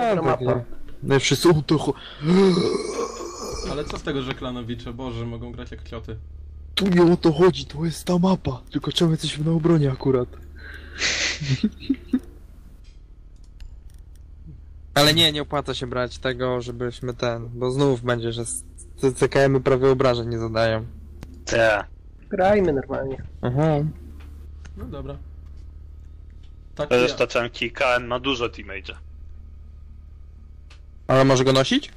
Dobra mapa. No i wszyscy Ale co z tego, że klanowicze, Boże, mogą grać jak klioty. Tu nie o to chodzi, to jest ta mapa. Tylko czemu jesteśmy na obronie akurat? Ale nie opłaca się brać tego, żebyśmy ten... Bo znów będzie, że CKM-y prawie obrażeń nie zadają. Tak. Grajmy normalnie. Aha. No dobra. Tak to jest taczanki, KM ma dużo teammate'a. Ale może go nosić?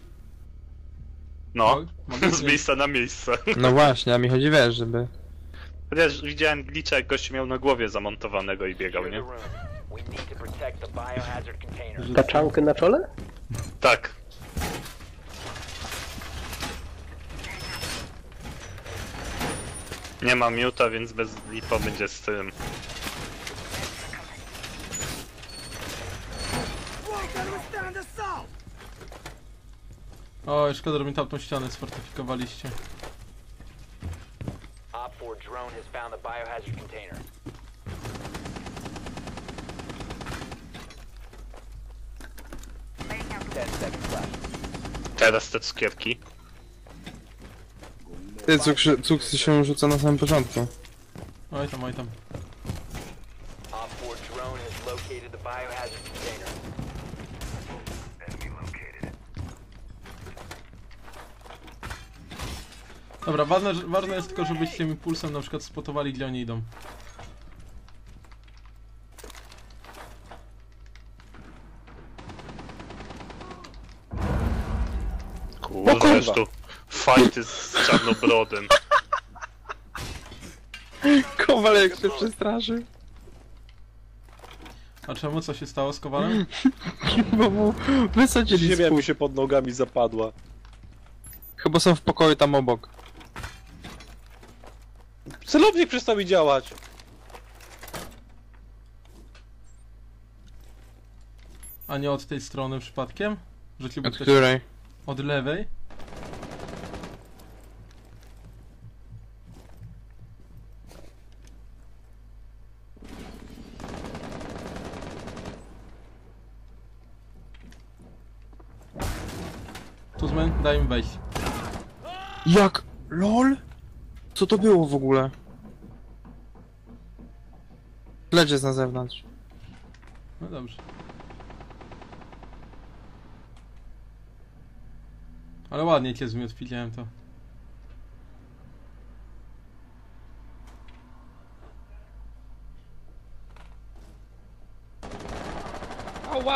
No, z miejsca na miejsce. No właśnie, a mi chodzi, wiesz, żeby... Chociaż widziałem glitcha, jak gościu miał na głowie zamontowanego i biegał, nie? Taczankę na czole? Tak. Nie ma miuta, więc bez lipo będzie z tym. Oj, szkoda, że mi tam tą ścianę sfortyfikowaliście. Op4 drone has found the biohazard container. Teraz te cukierki. Ty, cuk się rzuca na samym początku. Oj tam, oj tam. Op4 drone has located the biohazard container. Dobra, ważne jest tylko, żebyście mi pulsem na przykład spotowali, gdzie oni idą. Kurde, tu fajty z czarnobrodem. Kowal jak się przestraszy. A czemu? Co się stało z Kowalem? Bo mu wysadzili ziemia mu się pod nogami zapadła. Chyba są w pokoju tam obok. Celownik przestał mi działać! A nie od tej strony przypadkiem? Od której? Od lewej? Tuzman, daj mi wejść. Jak? LOL? Co to było w ogóle? Ledź jest na zewnątrz. No dobrze. Ale ładnie cię zmiot, widziałem to.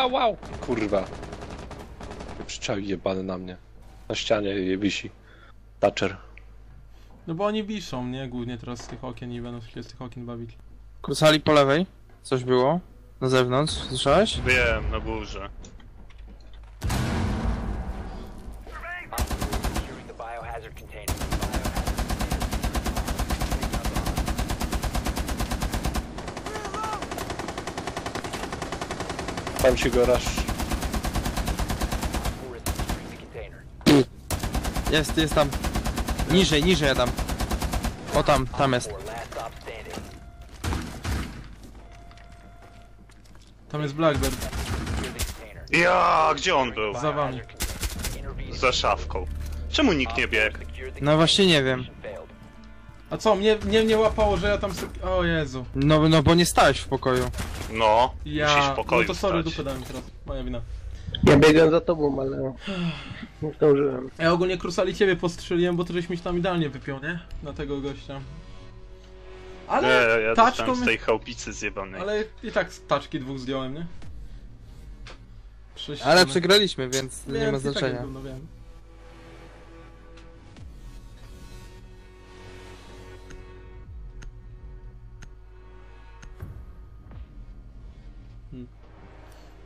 Wow. Kurwa. Przyczał jebany na mnie. Na ścianie je wisi. Thatcher. No bo oni wiszą, nie? Głównie teraz z tych okien i będą się z tych okien bawić. Kusali po lewej? Coś było? Na zewnątrz? Słyszałeś? Wiem, na górze. Tam się go rasz. Jest tam. Niżej ja tam. O tam jest. Tam jest Blackbird. Ja, gdzie on był? Za wami. Za szafką. Czemu nikt nie biegł? No właśnie nie wiem. A co, mnie łapało, że ja tam... O Jezu. No bo nie stałeś w pokoju. No, musisz w pokoju. No to sorry, dupę dałem teraz. Moja wina. Ja biegłem za tobą, ale nie zdążyłem. Ja ogólnie Krusali ciebie postrzeliłem, bo to żeś mi się tam idealnie wypiął, nie? Na tego gościa. Ale ja taczką... z tej chałupicy zjebanej. Ale i tak taczki dwóch zdjąłem, nie? Ale przegraliśmy, więc nie ma znaczenia. Tak, no wiem.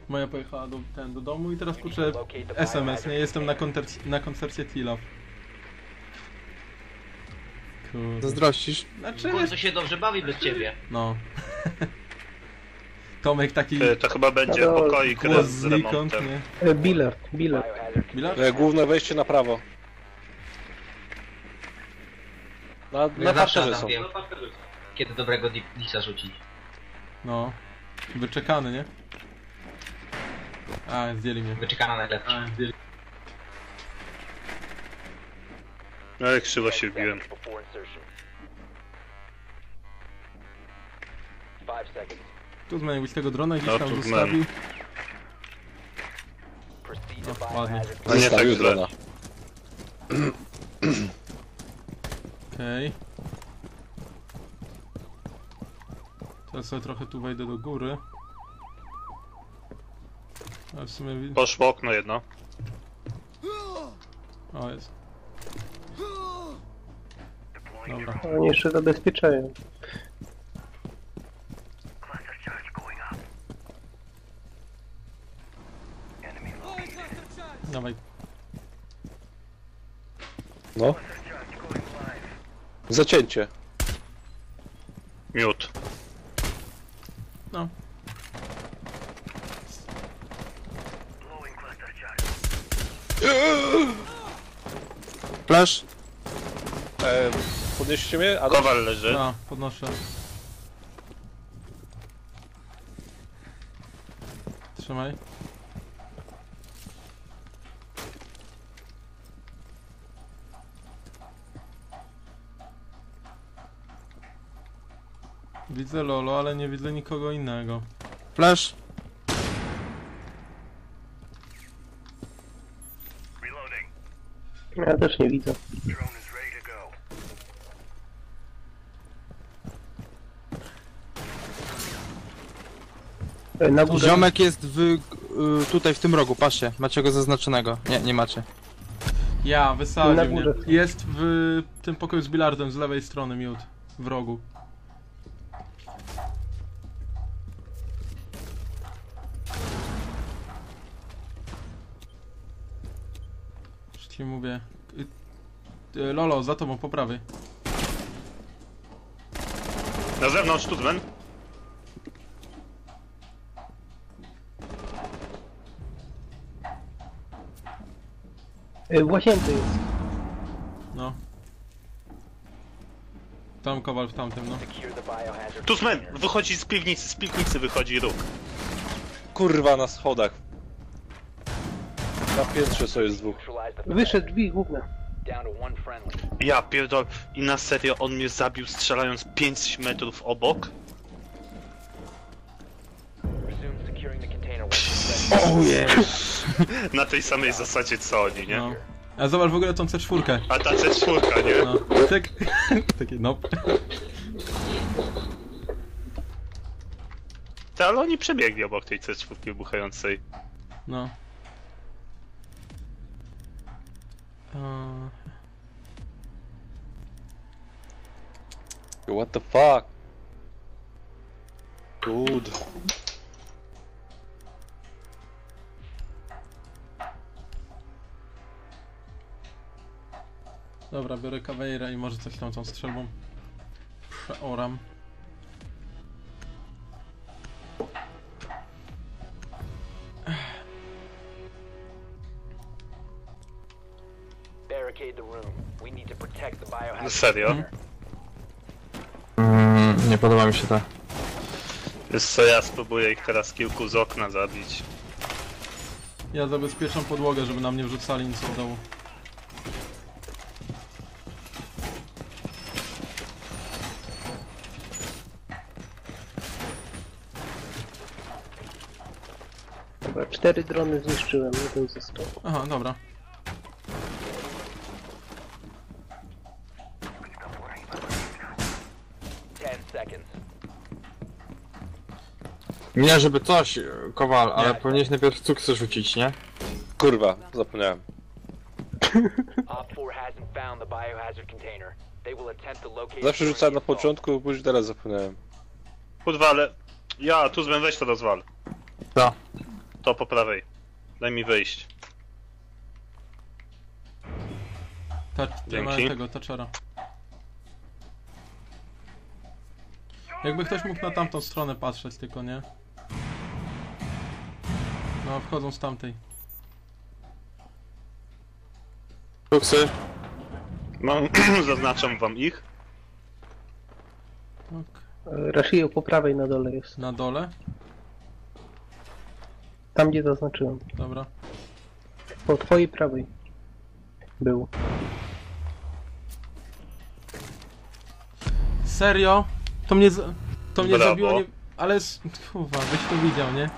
Moja pojechała do domu i teraz kurczę SMS, nie? Jestem na koncercie Tila. Kurde. Zazdrościsz? Znaczy... Końcu się dobrze bawi bez ciebie. No. Tomek taki... To chyba będzie pokoik z remontem. Bilard. Główne wejście na prawo. Na parterze są. Kiedy dobrego dipsa rzucić. No. Wyczekany, nie? A, zdjęli mnie. Wyczekana najlepsza. Ale krzywo się wbiłem. 5 sekund. Tu zmieniłbyś tego drona i gdzieś tam zostawił. No, ładnie. No nie tak źle. Okej. Teraz sobie trochę tu wejdę do góry. A w sumie... Poszło okno jedno. O, jest. Dobra. Oni jeszcze zabezpieczają. Dawaj. No. Zacięcie. Miód. No. Plaż. Podnieście mnie? A Kowal leży. No, podnoszę. Trzymaj. Widzę Lolo, ale nie widzę nikogo innego. Flash! Ja też nie widzę. Na górze... Ziomek jest w... tutaj w tym rogu, patrzcie. Macie go zaznaczonego. Nie, nie macie. Ja, wysadził mnie. Jest w tym pokoju z bilardem z lewej strony, Mute. W rogu. Ci mówię... Lolo, za tobą, po prawej. Na zewnątrz, tu dwen. W łazience jest. No. Tam Kowal, w tamtym, no. Tu dwen, wychodzi z piwnicy wychodzi róg. Kurwa, na schodach. Na piętrze sobie jest dwóch. Wyszedł drzwi główne. Ja pierdol... I na serio on mnie zabił strzelając 5 metrów obok? O jest! Na tej samej zasadzie co oni, nie? No. A zobacz w ogóle tą C4. A ta C4, nie? No. Tak... Takie no. Ta, ale oni przebiegli obok tej C4 wybuchającej. No. What the fuck? Dude. Dobra, biorę Caveira i może coś tam tą strzelbą przeoram. No serio? Nie podoba mi się to. Wiesz co, ja spróbuję ich teraz kilku z okna zabić. Ja zabezpieczam podłogę, żeby na mnie wrzucali nic od dołu. Dobra, 4 drony zniszczyłem, jeden został. Aha, dobra. Nie, żeby coś, Kowal, ale nie. Powinieneś najpierw cuksy rzucić, nie? Kurwa, zapomniałem. Zawsze rzucałem na początku, później teraz zapomniałem. Podwale. Ja, tu zbędę, weź to rozwal. Co? To po prawej. Daj mi wyjść. Dzięki. Tego, Thatchera. Jakby ktoś mógł na tamtą stronę patrzeć tylko, nie? No, wchodzą z tamtej. Kuksy. Mam... zaznaczam wam ich. Tak. Rashio po prawej na dole jest. Na dole? Tam gdzie zaznaczyłem. Dobra. Po twojej prawej był. Serio? To mnie zabiło, nie... Ale... Kurwa, byś to widział, nie?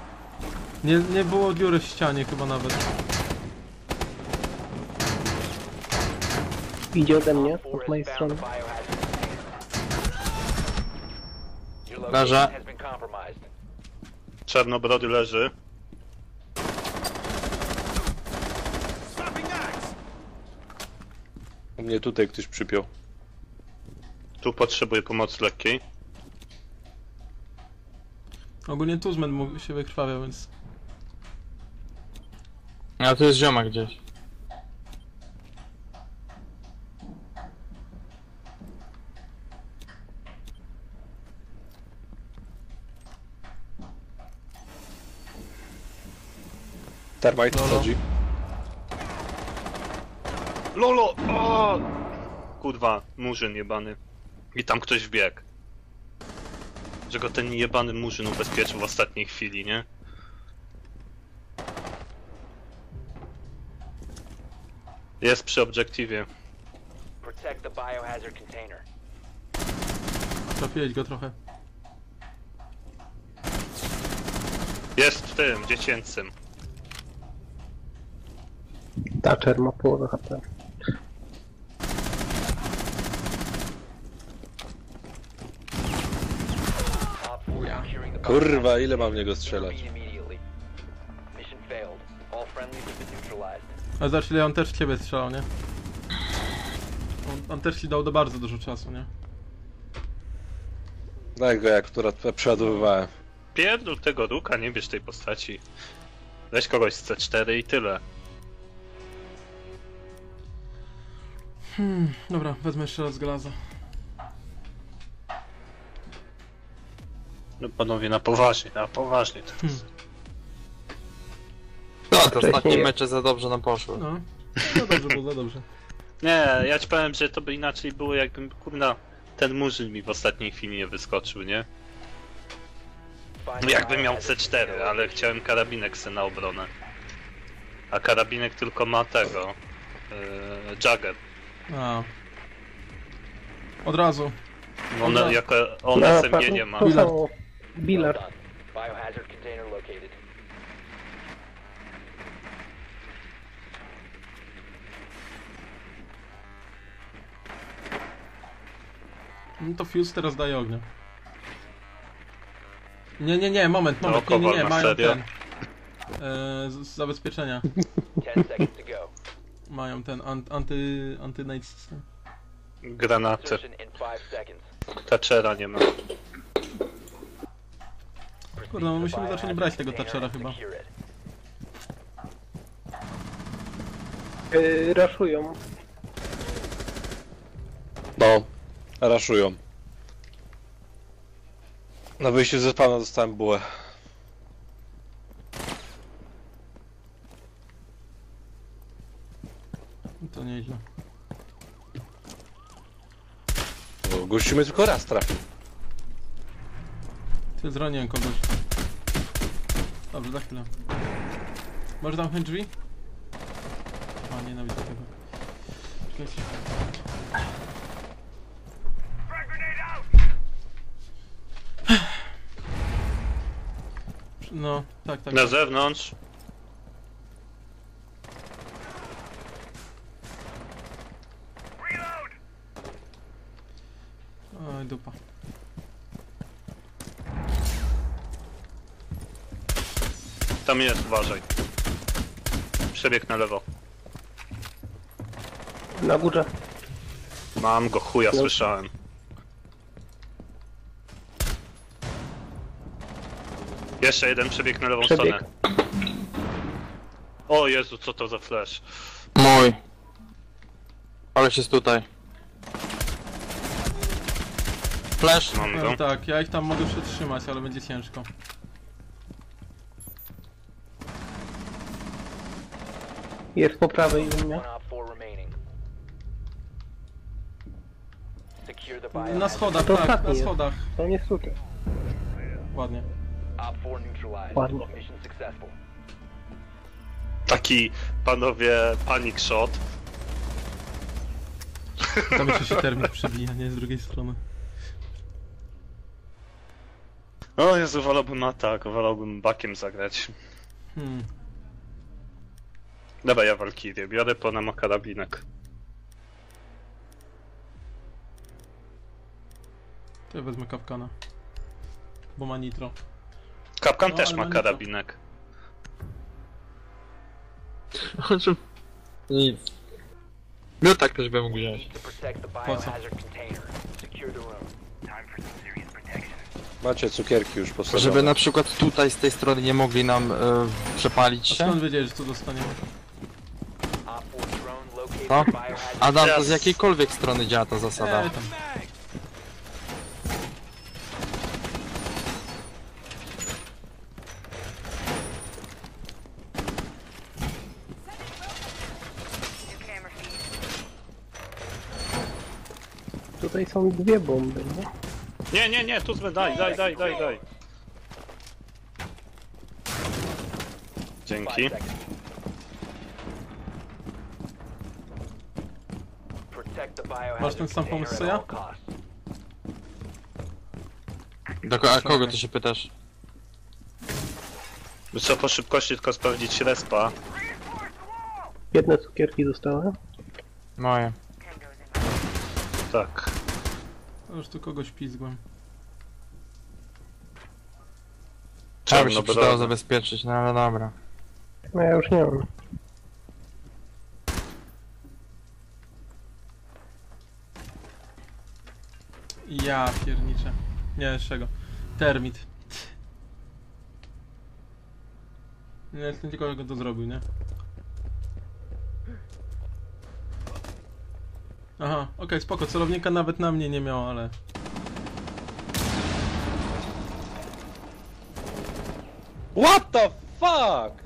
Nie było dziury w ścianie chyba nawet. Idzie ode mnie, od mojej strony. Leżę. Czernobrody leży. U mnie tutaj ktoś przypiął. Tu potrzebuję pomocy lekkiej. Ogólnie Tuzmen mógł się wykrwawiał, więc... A tu jest zioma gdzieś. Termite wchodzi. Lolo! O! Kurwa, murzyn jebany. I tam ktoś wbiegł. Że go ten jebany murzyn ubezpieczył w ostatniej chwili, nie? Jest przy obiektywie. Trafiłeś go trochę. Jest w tym, dziecięcym. Thatcher ma połowę HP. Kurwa, ile mam w niego strzelać? A zobacz, ile on też w ciebie strzelał, nie? On też ci dał do bardzo dużo czasu, nie? Daj go, jak przeładowywałem. Pierdol tego duka, nie bierz tej postaci. Weź kogoś z C4 i tyle. Dobra, wezmę jeszcze raz glaza. No panowie, na poważnie teraz. No, to ostatnie mecze za dobrze nam poszły. No, za dobrze. Nie, ja ci powiem, że to by inaczej było, jakbym, kurna, ten murzyn mi w ostatniej chwili nie wyskoczył, nie? No jakbym miał C4, ale chciałem karabinek se na obronę. A karabinek tylko ma tego... Jagger. A. Od razu. One jako one SMG nie ma. Bilard. No to Fuse teraz daje ognia. Nie, moment, nie, mają ten. Z zabezpieczenia. Mają ten anty-nade system. Granaty. Thatchera nie ma. Kurde, no musimy zacząć brać tego Thatchera chyba. Raszują. No, raszują. Na wyjściu ze spawna dostałem bułę. To nieźle. Gościu mnie tylko raz trafił. Ty zraniłem kogoś. Dobrze, za chwilę. Masz zamknąć drzwi? A, nienawidzę tego. Czekaj. No, tak. Na zewnątrz. Oj, dupa. Tam jest, uważaj. Przebieg na lewo. Na górze. Mam go, chuja, słyszałem. Jeszcze jeden przebieg na lewą stronę. O Jezu, co to za flash. Mój. Ale się tutaj. Flash? No, tak, ja ich tam mogę przetrzymać, ale będzie ciężko. Jest po prawej u mnie. Na schodach, to tak, na schodach. To nie super. Ładnie. Ładnie. Taki, panowie, panic shot. Tam jeszcze się Termit przebija, nie? Z drugiej strony. O Jezu, wolałbym atak, wolałbym bakiem zagrać. Dobra, ja Valkyrie, biorę po nam karabinek. To ja wezmę Kapkana. Bo ma nitro. Kapkan też ma karabinek. Nic. No tak też bym mógł wziąć. Po co? Macie cukierki już postawione. Żeby na przykład tutaj z tej strony nie mogli nam przepalić się. A skąd wiedziałeś, że tu dostaniemy? No? Adam, to z jakiejkolwiek strony działa ta zasada? Tutaj są dwie bomby, nie? Nie, tu zmy, daj. Dzięki. Masz ten sam pomysł co ja? A kogo ty się pytasz? Trzeba po szybkości tylko sprawdzić respa. Jedne cukierki zostały? Moje. Tak. Aż tu kogoś pizgłem. Trzeba by się przydało zabezpieczyć, no ale dobra. No ja już nie mam. Ja pierniczę. Nie, jeszcze go. Termit. Nie jestem tylko jak to zrobił, nie? Aha, okej, spoko, celownika nawet na mnie nie miał, ale... What the fuck?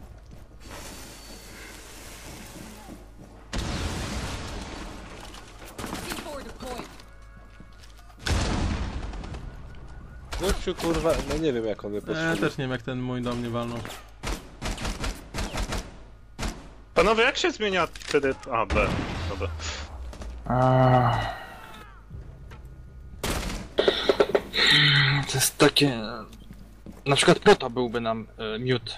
Gościu, kurwa, no nie wiem jak on mnie poszedł. Ja też nie wiem jak ten mój do mnie walnął. Panowie, jak się zmienia wtedy... A, B, dobra. To jest takie... Na przykład po to byłby nam Mute.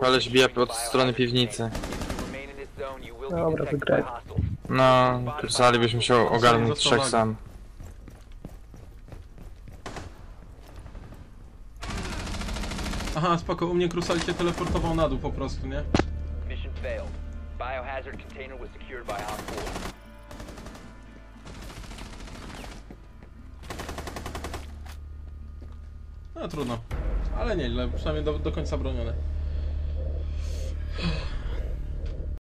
Koleś bije od strony piwnicy. Dobra, wygraj. No, byśmy się ogarnąć trzech sam. Aha, spoko, u mnie Krusali się teleportował na dół po prostu, nie? No trudno, ale nieźle, przynajmniej do końca bronione.